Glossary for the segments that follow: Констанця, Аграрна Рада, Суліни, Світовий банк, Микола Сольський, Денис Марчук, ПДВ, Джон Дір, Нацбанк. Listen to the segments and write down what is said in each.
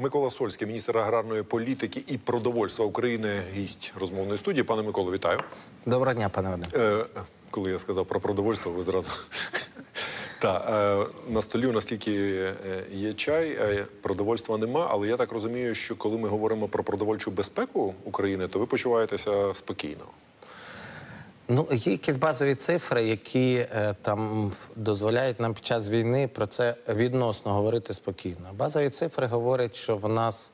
Микола Сольський, міністр аграрної політики і продовольства України, гість розмовної студії. Пане Миколо, вітаю. Доброго дня, пане Володимир. Коли я сказав про продовольство, ви зразу... На столі у нас тільки є чай, продовольства нема, але я так розумію, що коли ми говоримо про продовольчу безпеку України, то ви почуваєтеся спокійно. Ну, є якісь базові цифри, які там дозволяють нам під час війни про це відносно говорити спокійно. Базові цифри говорять, що в нас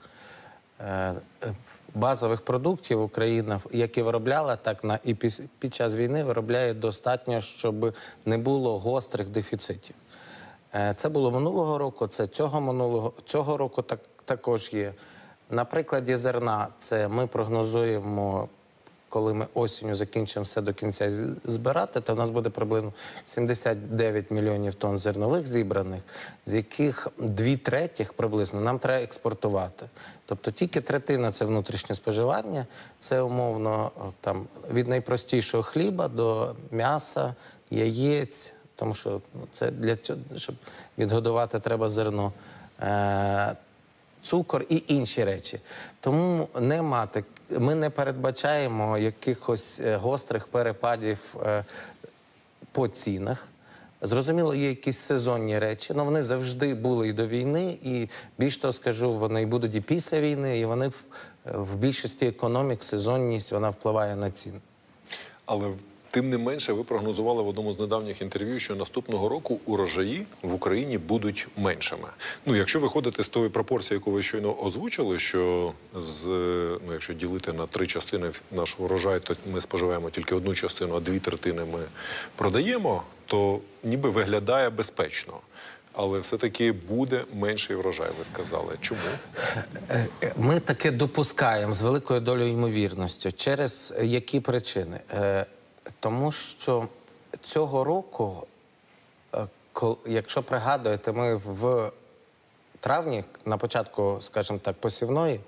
базових продуктів Україна, які виробляла, так і під час війни виробляє достатньо, щоб не було гострих дефіцитів. Це було минулого року, це цього року також є. На прикладі зерна, це ми прогнозуємо, коли ми осінню закінчимо все до кінця збирати, то в нас буде приблизно 79 мільйонів тонн зернових зібраних, з яких 2/3 приблизно нам треба експортувати. Тобто тільки третина – це внутрішнє споживання, це умовно там, від найпростішого хліба до м'яса, яєць, тому що це для цього, щоб відгодувати, треба зерно, цукор і інші речі. Тому ми не передбачаємо якихось гострих перепадів по цінах. Зрозуміло, є якісь сезонні речі, але вони завжди були і до війни, і більш того скажу, вони будуть і після війни, і вони в більшості економік, сезонність, вона впливає на ціни. Але тим не менше, ви прогнозували в одному з недавніх інтерв'ю, що наступного року урожаї в Україні будуть меншими. Ну, якщо виходити з тої пропорції, яку ви щойно озвучили, що якщо ділити на 3 частини наш урожай, то ми споживаємо тільки 1 частину, а 2 третини ми продаємо, то ніби виглядає безпечно. Але все-таки буде менший врожай, ви сказали. Чому? Ми таке допускаємо з великою долею ймовірності. Через які причини? Тому що цього року, якщо пригадуєте, ми в травні, на початку, скажімо так, посівної,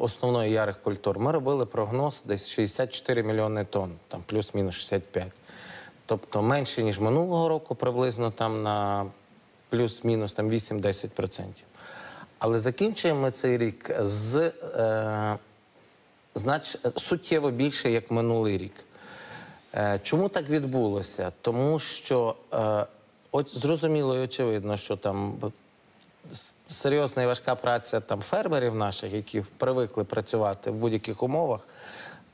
основної ярих культур, ми робили прогноз десь 64 мільйони тонн, там плюс-мінус 65. Тобто менше, ніж минулого року, приблизно там на плюс-мінус 8-10%. Але закінчуємо ми цей рік з суттєво більше, як минулий рік. Чому так відбулося? Тому що зрозуміло і очевидно, що там серйозна і важка праця фермерів наших, які привикли працювати в будь-яких умовах,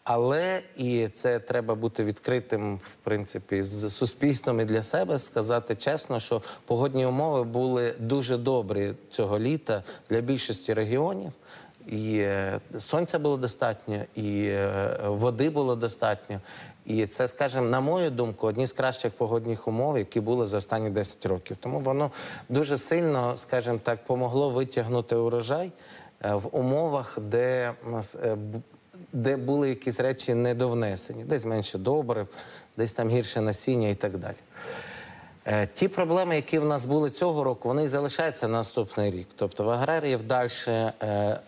але і це треба бути відкритим, в принципі, з суспільством і для себе, сказати чесно, що погодні умови були дуже добрі цього літа для більшості регіонів. І сонця було достатньо, і води було достатньо. І це, скажімо, на мою думку, одні з кращих погодних умов, які були за останні 10 років. Тому воно дуже сильно, скажімо так, помогло витягнути урожай в умовах, де були якісь речі недовнесені. Десь менше добрив, десь там гірше насіння і так далі. Ті проблеми, які в нас були цього року, вони і залишаються на наступний рік. Тобто в аграріїв далі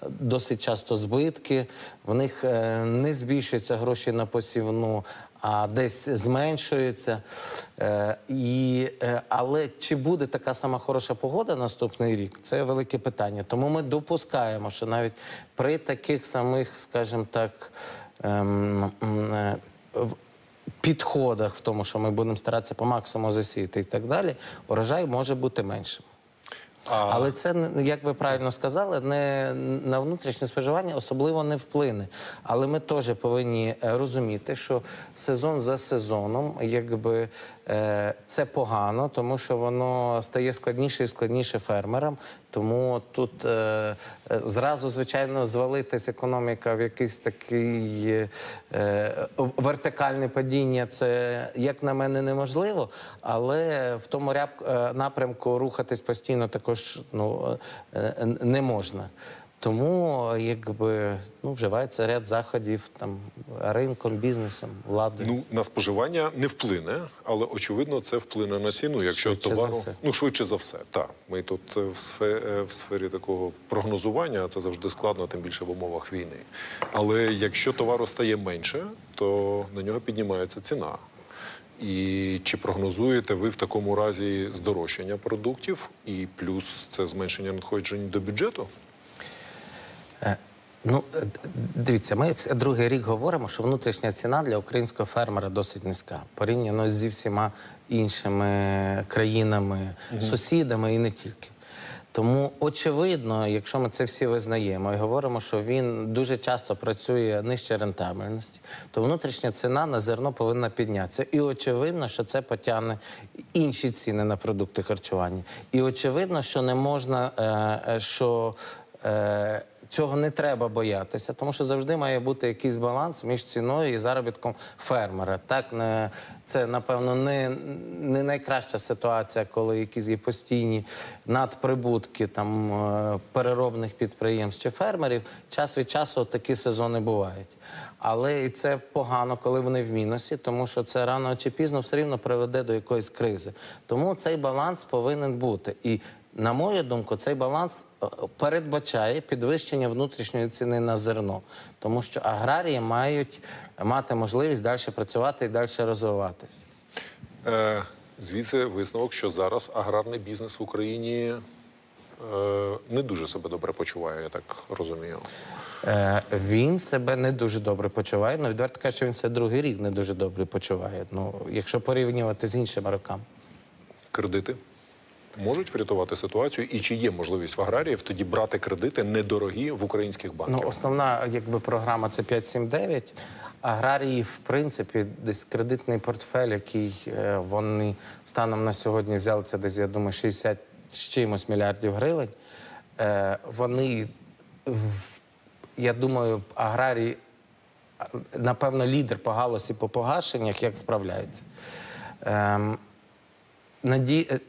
досить часто збитки, в них не збільшуються гроші на посівну, а десь зменшуються. Але чи буде така сама хороша погода наступний рік, це велике питання. Тому ми допускаємо, що навіть при таких самих, скажімо так, підходах в тому, що ми будемо старатися по максимуму засіяти і так далі, урожай може бути меншим. Але це, як ви правильно сказали, на внутрішнє споживання особливо не вплине. Але ми теж повинні розуміти, що сезон за сезоном, якби, це погано, тому що воно стає складніше і складніше фермерам. Тому тут зразу, звичайно, звалитись економіка в якийсь такий вертикальне падіння, це, як на мене, неможливо, але в тому напрямку рухатись постійно також не можна. Тому, якби, вживається ряд заходів ринком, бізнесом, владою. Ну, на споживання не вплине, але, очевидно, це вплине на ціну, якщо товару... Ну, швидше за все, так. Ми тут в сфері такого прогнозування, а це завжди складно, тим більше в умовах війни. Але якщо товару стає менше, то на нього піднімається ціна. І чи прогнозуєте ви в такому разі здорожчання продуктів і плюс це зменшення надходжень до бюджету? Ну, дивіться, ми другий рік говоримо, що внутрішня ціна для українського фермера досить низька. Порівняно зі всіма іншими країнами, сусідами і не тільки. Тому, очевидно, якщо ми це всі визнаємо і говоримо, що він дуже часто працює нижче рентабельності, то внутрішня ціна на зерно повинна піднятися. І очевидно, що це потягне інші ціни на продукти харчування. І очевидно, що не можна, що... Цього не треба боятися, тому що завжди має бути якийсь баланс між ціною і заробітком фермера. Так, це, напевно, не найкраща ситуація, коли якісь є постійні надприбутки там, переробних підприємств чи фермерів. Час від часу такі сезони бувають. Але і це погано, коли вони в мінусі, тому що це рано чи пізно все рівно приведе до якоїсь кризи. Тому цей баланс повинен бути. І, на мою думку, цей баланс передбачає підвищення внутрішньої ціни на зерно, тому що аграрії мають мати можливість далі працювати і далі розвиватися. Звідси висновок, що зараз аграрний бізнес в Україні не дуже себе добре почуває, я так розумію. Він себе не дуже добре почуває, але відверто кажучи, він себе другий рік не дуже добре почуває, ну, якщо порівнювати з іншими роками. Кредити можуть врятувати ситуацію, і чи є можливість в аграріїв тоді брати кредити недорогі в українських банків? Ну, основна, якби, програма – це 5-7-9. Аграрії, в принципі, десь кредитний портфель, який вони станом на сьогодні взяли, це десь, я думаю, 60 з чимось мільярдів гривень. Вони, я думаю, аграрії, напевно, лідер по галузі по погашеннях, як справляються.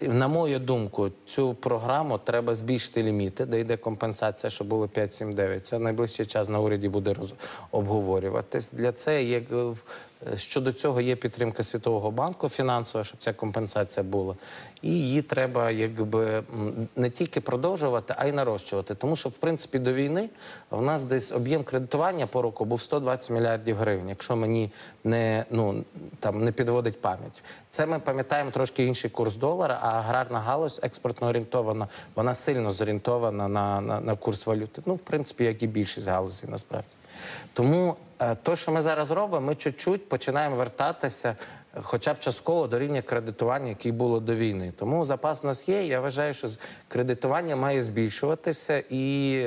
На мою думку, цю програму треба збільшити ліміти, де йде компенсація, що було 5-7-9. Це найближчий час на уряді буде обговорюватись. Для це, щодо цього, є підтримка Світового банку фінансова, щоб ця компенсація була. І її треба, якби, не тільки продовжувати, а й нарощувати. Тому що, в принципі, до війни в нас десь об'єм кредитування по року був 120 мільярдів гривень, якщо мені не підводить пам'ять. Це ми пам'ятаємо трошки інший курс долара, а аграрна галузь експортно орієнтована, вона сильно зорієнтована на курс валюти. Ну, в принципі, як і більшість галузей, насправді. Тому те, що ми зараз робимо, ми чуть-чуть починаємо вертатися хоча б частково до рівня кредитування, яке було до війни. Тому запас у нас є, я вважаю, що кредитування має збільшуватися і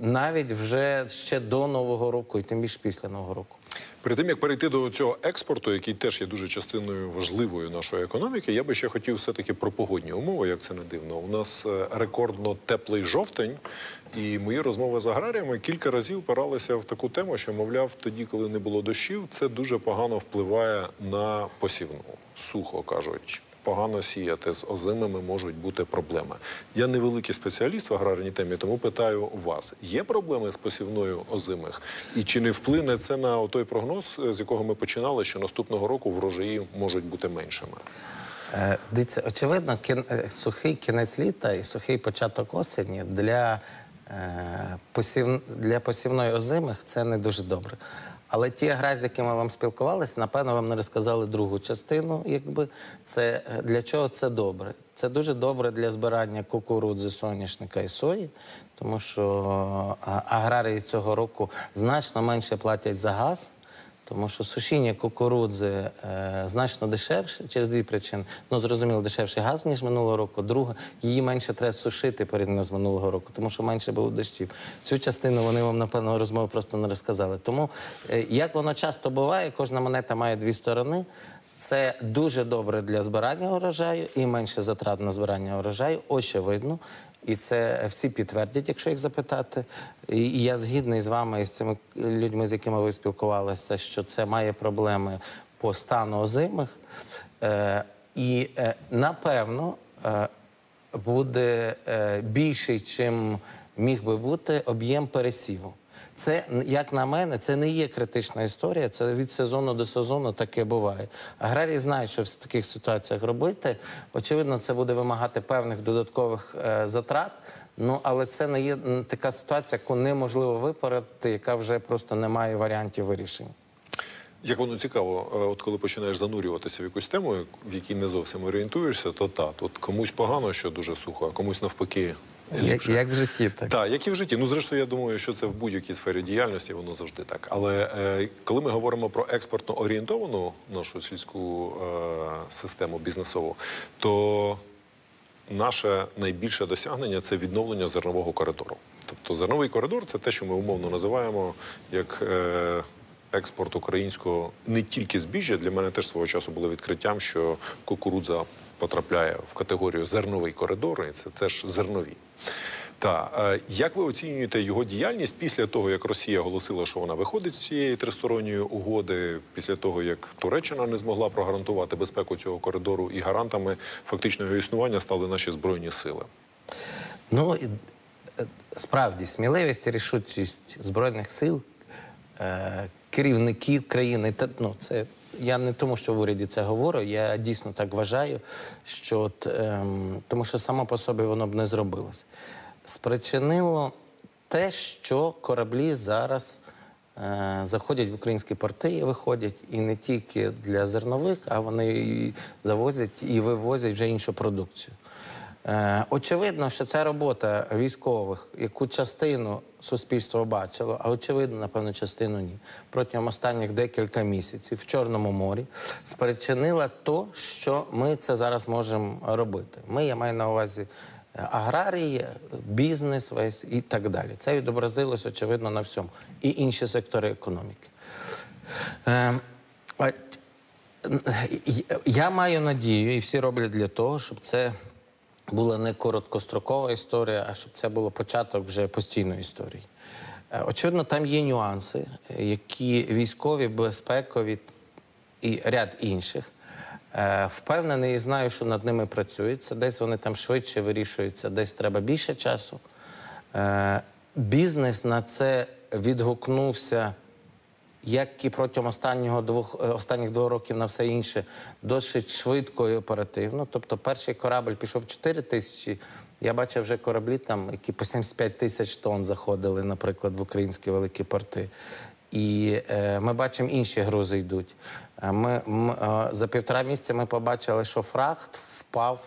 навіть вже ще до Нового року, і тим більше після Нового року. Перед тим, як перейти до цього експорту, який теж є дуже частиною важливою нашої економіки, я би ще хотів все-таки про погодні умови, як це не дивно. У нас рекордно теплий жовтень, і мої розмови з аграріями кілька разів впиралися в таку тему, що, мовляв, тоді, коли не було дощів, це дуже погано впливає на посівну. Сухо, кажуть, погано сіяти, з озимими можуть бути проблеми. Я невеликий спеціаліст в аграрній темі, тому питаю вас, є проблеми з посівною озимих? І чи не вплине це на той прогноз, з якого ми починали, що наступного року врожаї можуть бути меншими? Дивіться, очевидно, сухий кінець літа і сухий початок осені для посівної озимих – це не дуже добре. Але ті аграрії, з якими вам спілкувалися, напевно, вам не розказали другу частину, якби, це для чого це добре. Це дуже добре для збирання кукурудзи, соняшника і сої, тому що аграрії цього року значно менше платять за газ, тому що сушіння кукурудзи значно дешевше, через дві причини. Ну, зрозуміло, дешевший газ, ніж минулого року. Друга, її менше треба сушити порівняно з минулого року, тому що менше було дощів. Цю частину вони вам, напевно, розмови просто не розказали. Тому, як воно часто буває, кожна монета має дві сторони. Це дуже добре для збирання урожаю і менше затрат на збирання урожаю, очевидно. І це всі підтвердять, якщо їх запитати. І я згідний з вами і з цими людьми, з якими ви спілкувалися, що це має проблеми по стану озимих. І, напевно, буде більший, чим міг би бути, об'єм пересіву. Це, як на мене, це не є критична історія, це від сезону до сезону таке буває. Аграрії знають, що в таких ситуаціях робити. Очевидно, це буде вимагати певних додаткових затрат, але це не є така ситуація, яку неможливо виправити, яка вже просто не має варіантів вирішення. Як воно цікаво, от коли починаєш занурюватися в якусь тему, в якій не зовсім орієнтуєшся, то тут комусь погано, що дуже сухо, а комусь навпаки ліпше. Як в житті, так? Так, як і в житті. Ну, зрештою, я думаю, що це в будь-якій сфері діяльності, воно завжди так. Але коли ми говоримо про експортно орієнтовану нашу сільську систему бізнесову, то наше найбільше досягнення – це відновлення зернового коридору. Тобто зерновий коридор – це те, що ми умовно називаємо як експорт українського не тільки збіжжя. Для мене теж свого часу було відкриттям, що кукурудза потрапляє в категорію зерновий коридор, і це теж зернові. Як ви оцінюєте його діяльність після того, як Росія оголосила, що вона виходить з цієї тристоронньої угоди, після того, як Туреччина не змогла прогарантувати безпеку цього коридору, і гарантами фактичного існування стали наші Збройні Сили? Ну, справді, сміливість і рішучість Збройних Сил, керівників країни, я не тому, що в уряді це говорю, я дійсно так вважаю, тому що само по собі воно б не зробилось. Спричинило те, що кораблі зараз заходять в українські порти і виходять, і не тільки для зернових, а вони завозять і вивозять вже іншу продукцію. Очевидно, що ця робота військових, яку частину суспільство бачило, а очевидно, напевно, частину ні, протягом останніх декілька місяців в Чорному морі спричинила те, що ми це зараз можемо робити. Ми, я маю на увазі, аграрії, бізнес весь і так далі. Це відобразилось, очевидно, на всьому. І інші сектори економіки. Я маю надію, і всі роблять для того, щоб це була не короткострокова історія, а щоб це було початок вже постійної історії. Очевидно, там є нюанси, які військові, безпекові і ряд інших. Впевнений і знаю, що над ними працюється. Десь вони там швидше вирішуються, десь треба більше часу. Бізнес на це відгукнувся, як і протягом останніх 2 років на все інше, досить швидко і оперативно. Тобто перший корабель пішов 4 тисячі, я бачив вже кораблі, які по 75 тисяч тонн заходили, наприклад, в українські великі порти. І ми бачимо, інші грузи йдуть. За 1,5 місяця ми побачили, що фрахт впав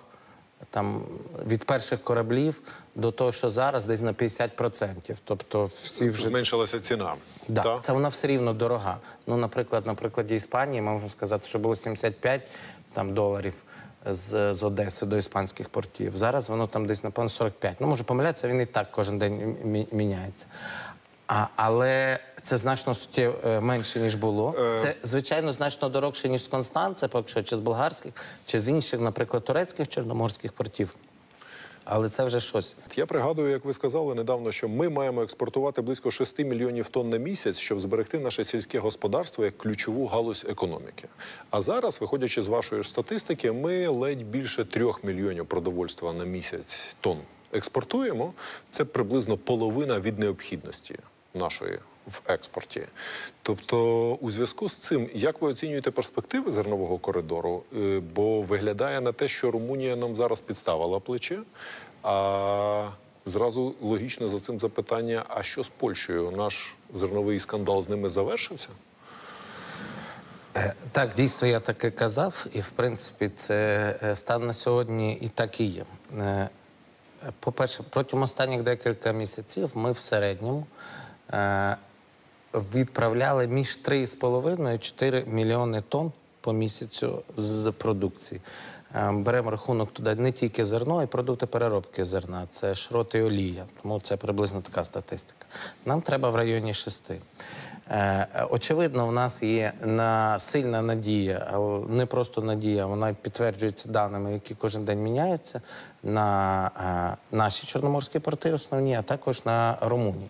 від перших кораблів до того, що зараз десь на 50%. Зменшилася ціна. Так, це вона все рівно дорога. Ну, наприклад, на прикладі Іспанії ми можемо сказати, що було $75 з Одеси до іспанських портів. Зараз воно там десь, напевно, 45. Ну, може помилятися, він і так кожен день міняється. Але це значно менше, ніж було. Це, звичайно, значно дорогше, ніж з Констанця, чи з болгарських, чи з інших, наприклад, турецьких, чорноморських портів. Але це вже щось. Я пригадую, як ви сказали недавно, що ми маємо експортувати близько 6 мільйонів тонн на місяць, щоб зберегти наше сільське господарство як ключову галузь економіки. А зараз, виходячи з вашої статистики, ми ледь більше 3 мільйонів продовольства на місяць тонн експортуємо. Це приблизно половина від необхідності нашої в експорті. Тобто, у зв'язку з цим, як ви оцінюєте перспективи зернового коридору? Бо виглядає на те, що Румунія нам зараз підставила плече, а зразу логічно за цим запитання, а що з Польщею? Наш зерновий скандал з ними завершився? Так, дійсно, я так і казав, і, в принципі, це стан на сьогодні і так і є. По-перше, протягом останніх декілька місяців ми в середньому відправляли між 3,5 і 4 мільйони тонн по місяцю з продукції. Беремо рахунок туди не тільки зерно, а й продукти переробки зерна. Це шрот і олія, тому це приблизно така статистика. Нам треба в районі 6. Очевидно, в нас є сильна надія, але не просто надія, вона підтверджується даними, які кожен день міняються, на наші чорноморські порти основні, а також на Румунії.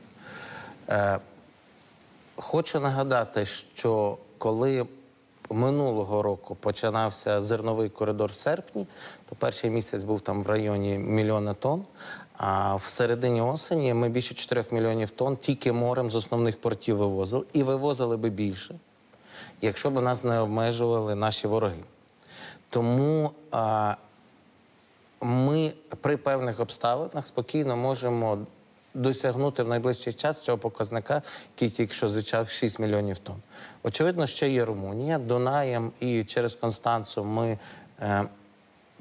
Хочу нагадати, що коли минулого року починався зерновий коридор в серпні, то перший місяць був там в районі 1 мільйона тонн, а в середині осені ми більше 4 мільйонів тонн тільки морем з основних портів вивозили. І вивозили би більше, якщо б нас не обмежували наші вороги. Тому ми при певних обставинах спокійно можемо досягнути в найближчий час цього показника, який тільки що звучав, 6 мільйонів тонн. Очевидно, ще є Румунія. Дунаєм і через Констанцю ми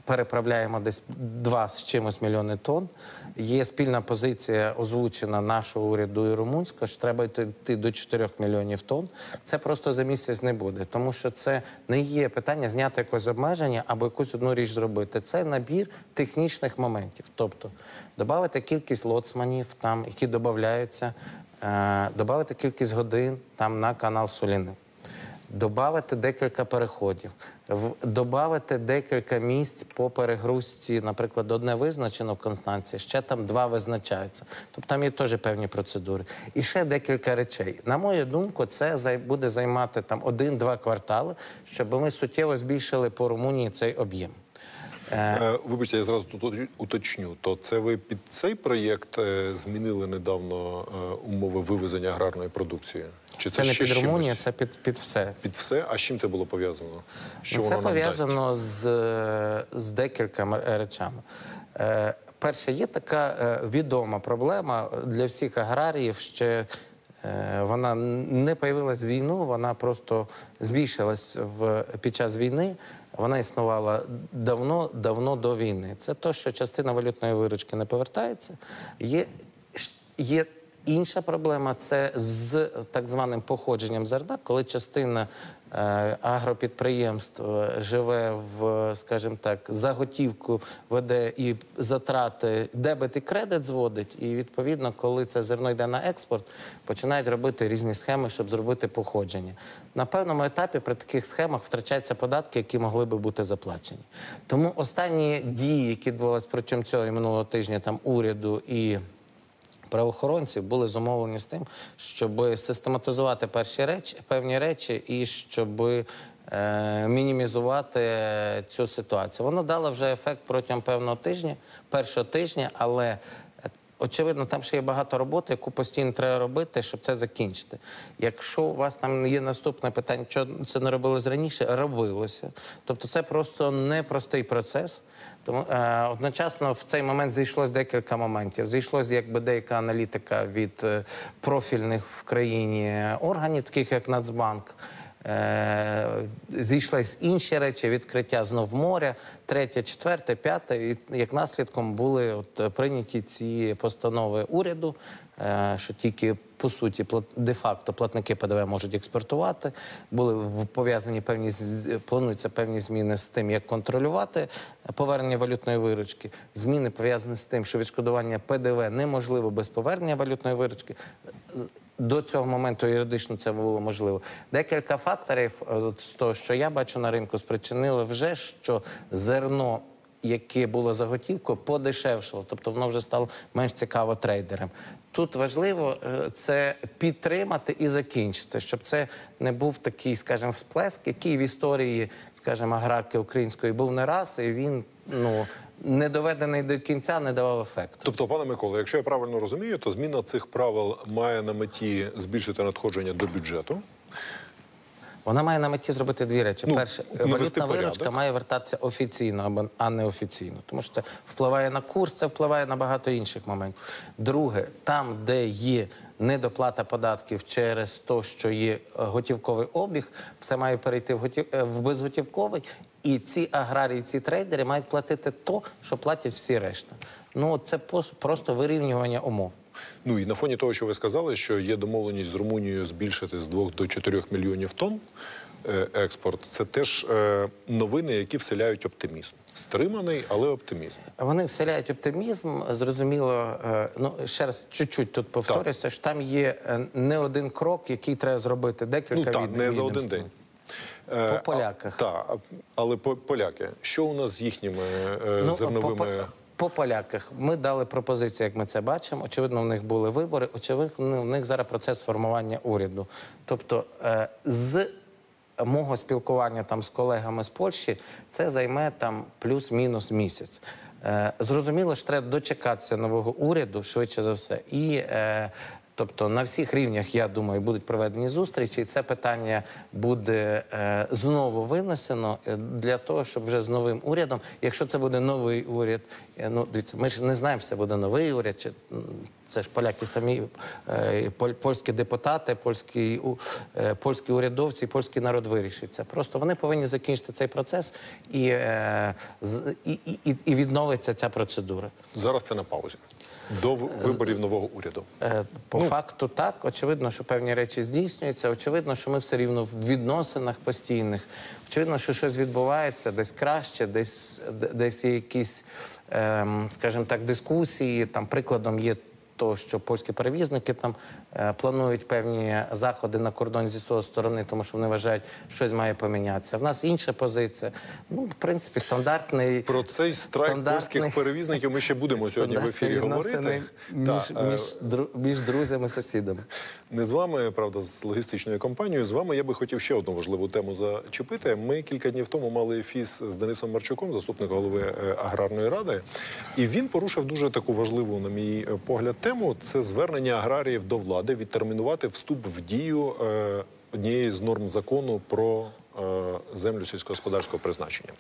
переправляємо десь 2 з чимось мільйони тонн. Є спільна позиція, озвучена нашого уряду і румунського, що треба йти до 4 мільйонів тонн. Це просто за місяць не буде, тому що це не є питання зняти якось обмеження або якусь одну річ зробити. Це набір технічних моментів. Тобто, додати кількість лоцманів, там, які додаються, додати кількість годин там, на канал Суліни. Добавити декілька переходів, добавити декілька місць по перегрузці, наприклад, одне визначено в Констанції, ще там 2 визначаються. Тобто там є теж певні процедури. І ще декілька речей. На мою думку, це буде займати там 1-2 квартали, щоб ми суттєво збільшили по Румунії цей об'єм. Вибачте, я зразу тут уточню. То це ви під цей проєкт змінили недавно умови вивезення аграрної продукції? Чи це не під Румунію, це під все. Під все? А з чим це було пов'язано? Це пов'язано з декількома речами. Перше, є така відома проблема для всіх аграріїв, що вона не появилась в війну, вона просто збільшилась під час війни. Вона існувала давно до війни. Це те, що частина валютної виручки не повертається. Є інша проблема – це з так званим походженням зерна, коли частина агропідприємств живе, скажімо так, за готівку веде і затрати, дебет і кредит зводить, і відповідно, коли це зерно йде на експорт, починають робити різні схеми, щоб зробити походження. На певному етапі при таких схемах втрачаються податки, які могли би бути заплачені. Тому останні дії, які відбувалися протягом цього і минулого тижня там, уряду і правоохоронців, були зумовлені з тим, щоб систематизувати певні речі і щоб мінімізувати цю ситуацію. Воно дало вже ефект протягом певного тижня, першого тижня, але очевидно, там ще є багато роботи, яку постійно треба робити, щоб це закінчити. Якщо у вас там є наступне питання, чого це не робилось раніше, робилося. Тобто це просто непростий процес. Тому одночасно в цей момент зійшлось декілька моментів. Зійшлось якби деяка аналітика від профільних в країні органів, таких як Нацбанк. Зійшлися інші речі, відкриття знов моря, 3, 4, 5, і як наслідком були прийняті ці постанови уряду, що тільки, по суті, де-факто платники ПДВ можуть експортувати, плануються певні зміни з тим, як контролювати повернення валютної виручки, зміни пов'язані з тим, що відшкодування ПДВ неможливо без повернення валютної виручки. До цього моменту юридично це було можливо. Декілька факторів з того, що я бачу на ринку, спричинили вже, що зерно, яке було за готівку, подешевшало. Тобто воно вже стало менш цікаво трейдерам. Тут важливо це підтримати і закінчити, щоб це не був такий, скажімо, всплеск, який в історії, скажімо, аграрки української був не раз, і він, не доведений до кінця, не давав ефекту. Тобто, пане Миколо, якщо я правильно розумію, то зміна цих правил має на меті збільшити надходження до бюджету? Вона має на меті зробити 2 речі. Перше, валютна виручка має вертатися офіційно, а не офіційно. Тому що це впливає на курс, це впливає на багато інших моментів. Друге, там, де є недоплата податків через те, що є готівковий обіг, все має перейти в безготівковий. І ці аграрії, ці трейдери мають платити те, що платять всі решта. Це просто вирівнювання умов. І на фоні того, що ви сказали, що є домовленість з Румунією збільшити з 2 до 4 мільйонів тонн експорт, це теж новини, які вселяють оптимізм. Стриманий, але оптимізм. Вони вселяють оптимізм, зрозуміло, ще раз, чуть-чуть тут повторюся, що там є не один крок, який треба зробити, декілька відомств. Не за один день. По поляках. Так, але поляки. Що у нас з їхніми зерновими... По поляках. Ми дали пропозицію, як ми це бачимо. Очевидно, в них були вибори. Очевидно, в них зараз процес формування уряду. Тобто, з мого спілкування з колегами з Польщі, це займе плюс-мінус місяць. Зрозуміло, що треба дочекатися нового уряду, швидше за все. І Тобто на всіх рівнях, я думаю, будуть проведені зустрічі, і це питання буде знову винесено для того, щоб вже з новим урядом, якщо це буде новий уряд, ну, дивіться, ми ж не знаємо, що це буде новий уряд, чи це ж поляки самі, польські депутати, польські урядовці, польський народ вирішить це. Просто вони повинні закінчити цей процес і відновиться ця процедура. Зараз це на паузі. До виборів нового уряду. По факту так. Очевидно, що певні речі здійснюються. Очевидно, що ми все рівно в відносинах постійних. Очевидно, що щось відбувається десь краще, десь є якісь, скажімо так, дискусії. Там прикладом є то, що польські перевізники там планують певні заходи на кордон зі своєї сторони, тому що вони вважають, що щось має помінятися. В нас інша позиція. Ну, в принципі, стандартний... Про цей страйк польських перевізників ми ще будемо сьогодні в ефірі говорити. Між друзями, сусідами. Не з вами, правда, з логістичною компанією. З вами я би хотів ще одну важливу тему зачепити. Ми кілька днів тому мали ефір з Денисом Марчуком, заступником голови Аграрної ради. І він порушив дуже таку важливу, на мій погляд, тему – це звернення аграріїв до влади відтермінувати вступ в дію однієї з норм закону про землю сільськогосподарського призначення.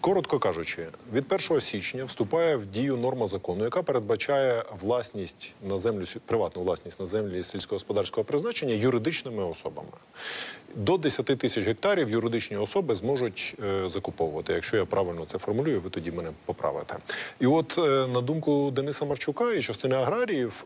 Коротко кажучи, від 1 січня вступає в дію норма закону, яка передбачає власність на землю, приватну власність на землі сільськогосподарського призначення юридичними особами. До 10 тисяч гектарів юридичні особи зможуть закуповувати. Якщо я правильно це формулюю, ви тоді мене поправите. І от, на думку Дениса Марчука і частини аграріїв,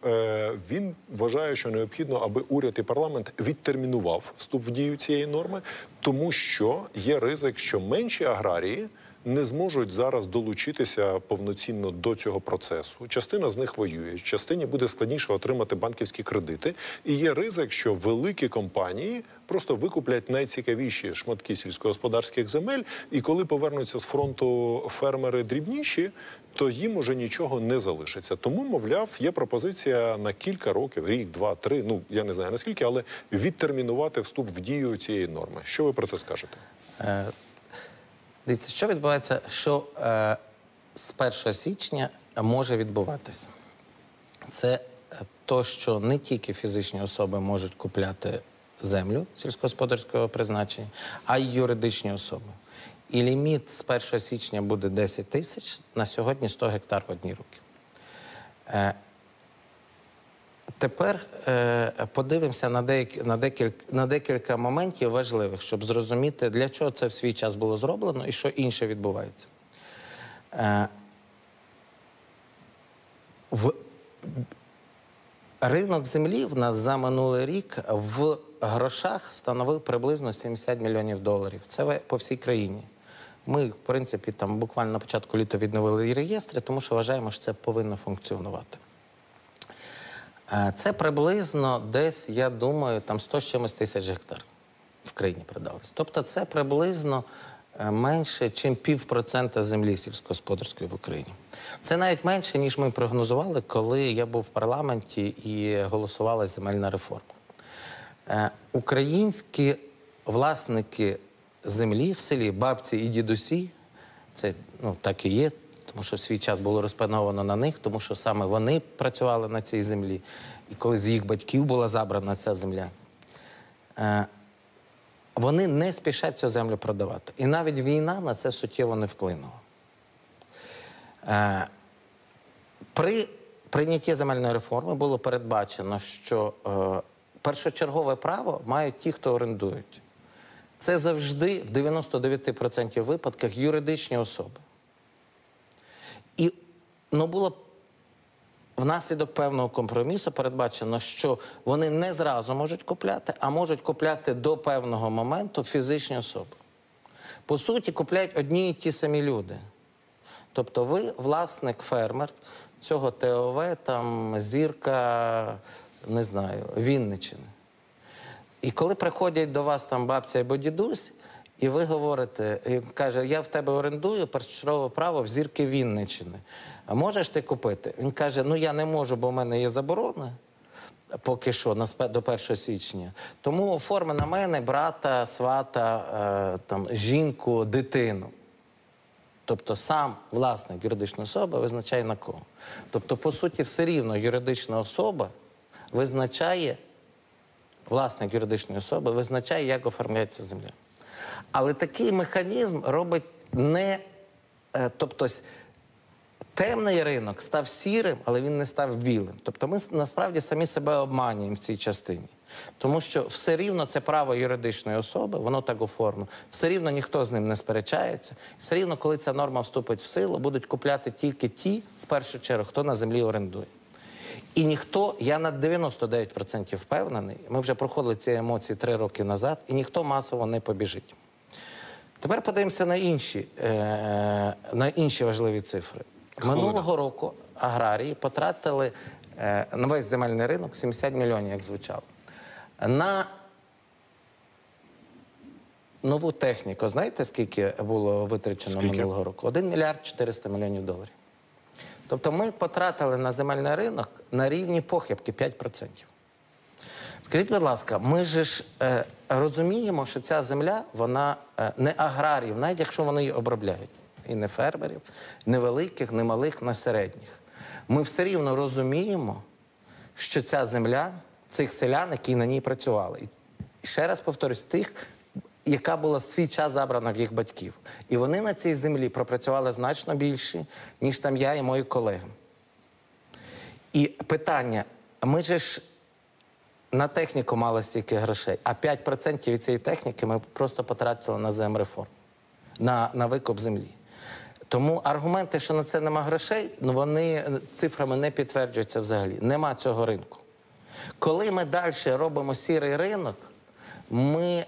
він вважає, що необхідно, аби уряд і парламент відтермінував вступ в дію цієї норми, тому що є ризик, що менші аграрії не зможуть зараз долучитися повноцінно до цього процесу. Частина з них воює, частині буде складніше отримати банківські кредити. І є ризик, що великі компанії просто викуплять найцікавіші шматки сільськогосподарських земель, і коли повернуться з фронту фермери дрібніші, то їм уже нічого не залишиться. Тому, мовляв, є пропозиція на кілька років, рік, два, три, ну, я не знаю наскільки, але відтермінувати вступ в дію цієї норми. Що ви про це скажете? Дивіться, що відбувається, що з 1 січня може відбуватися. Це то, що не тільки фізичні особи можуть купляти землю сільськогосподарського призначення, а й юридичні особи. І ліміт з 1 січня буде 10 тисяч, на сьогодні 100 гектар в одні руки. Тепер подивимося на декілька моментів важливих, щоб зрозуміти, для чого це в свій час було зроблено і що інше відбувається. Ринок землі в нас за минулий рік в грошах становив приблизно 70 мільйонів доларів. Це по всій країні. Ми, в принципі, там буквально на початку літа відновили реєстри, тому що вважаємо, що це повинно функціонувати. Це приблизно десь, я думаю, там 100 з чимось тисяч гектар в країні продалось. Тобто це приблизно менше, чим 0,5% землі сільськогосподарської в Україні. Це навіть менше, ніж ми прогнозували, коли я був в парламенті і голосувала земельна реформа. Українські власники землі в селі, бабці і дідусі, це, ну, так і є, тому що в свій час було розпановано на них, тому що саме вони працювали на цій землі, і коли з їх батьків була забрана ця земля. Вони не спішать цю землю продавати. І навіть війна на це суттєво не вплинула. При прийнятті земельної реформи було передбачено, що першочергове право мають ті, хто орендують. Це завжди в 99% випадках юридичні особи. І, ну, було внаслідок певного компромісу передбачено, що вони не зразу можуть купляти, а можуть купляти до певного моменту фізичні особи. По суті, купляють одні і ті самі люди. Тобто ви, власник, фермер цього ТОВ, там, Зірка, не знаю, Вінниччини. І коли приходять до вас там бабця або дідусь, і ви говорите, і каже, я в тебе орендую першочергове право в Зірки Вінниччини. Можеш ти купити? Він каже, ну я не можу, бо в мене є заборона поки що, до 1 січня. Тому оформи на мене брата, свата, там, жінку, дитину. Тобто сам власник юридичної особи визначає на кого. Тобто, по суті, все рівно юридична особа визначає, власник юридичної особи, визначає, як оформляється земля. Але такий механізм робить не... Тобто темний ринок став сірим, але він не став білим. Тобто ми насправді самі себе обманюємо в цій частині. Тому що все рівно це право юридичної особи, воно так оформлено, все рівно ніхто з ним не сперечається, все рівно, коли ця норма вступить в силу, будуть купляти тільки ті, в першу чергу, хто на землі орендує. І ніхто, я на 99% впевнений, ми вже проходили ці емоції 3 роки назад, і ніхто масово не побіжить. Тепер подивимося на інші важливі цифри. Минулого року аграрії потратили на весь земельний ринок 70 мільйонів, як звучало. На нову техніку, знаєте, скільки було витрачено минулого року? $1 мільярд 400 мільйонів. Тобто ми потратили на земельний ринок на рівні похибки 5%. Скажіть, будь ласка, ми ж розуміємо, що ця земля, вона не аграріїв, навіть якщо вони її обробляють. І не фермерів, не великих, не малих, не середніх. Ми все рівно розуміємо, що ця земля, цих селян, які на ній працювали. І ще раз повторюсь, тих, яка була свій час забрана в їх батьків. І вони на цій землі пропрацювали значно більше, ніж там я і мої колеги. І питання, ми ж на техніку мало стільки грошей, а 5% від цієї техніки ми просто потратили на земреформ, на викуп землі. Тому аргументи, що на це нема грошей, вони цифрами не підтверджуються взагалі. Нема цього ринку. Коли ми далі робимо сірий ринок, ми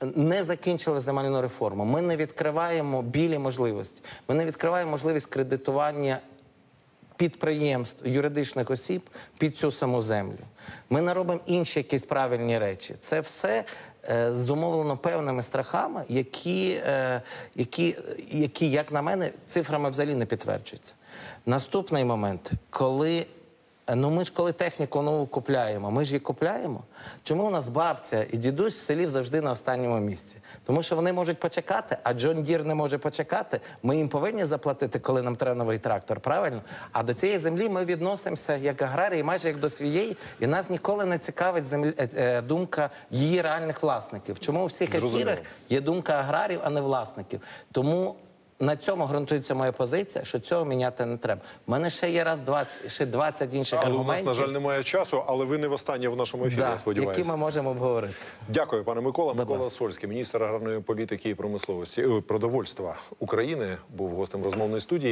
не закінчили земельну реформу, ми не відкриваємо білі можливості, ми не відкриваємо можливість кредитування підприємств, юридичних осіб під цю саму землю. Ми не робимо інші якісь правильні речі. Це все зумовлено певними страхами, які, як на мене, цифрами взагалі не підтверджуються. Наступний момент, коли... Ну ми ж коли техніку нову купляємо, ми ж її купляємо. Чому у нас бабця і дідусь в селі завжди на останньому місці? Тому що вони можуть почекати, а Джон Дір не може почекати. Ми їм повинні заплатити, коли нам треба новий трактор, правильно? А до цієї землі ми відносимося як аграрії, майже як до своєї, і нас ніколи не цікавить думка її реальних власників. Чому у всіх ефірах є думка аграрів, а не власників? Тому... На цьому ґрунтується моя позиція, що цього міняти не треба. У мене ще є ще 20 інших аргументів. Але у нас, на жаль, немає часу, але ви не востаннє в нашому ефірі, я сподіваюся. Які ми можемо обговорити. Дякую, пане Микола. Микола Сольський, міністр аграрної політики і продовольства України, був гостем розмовної студії.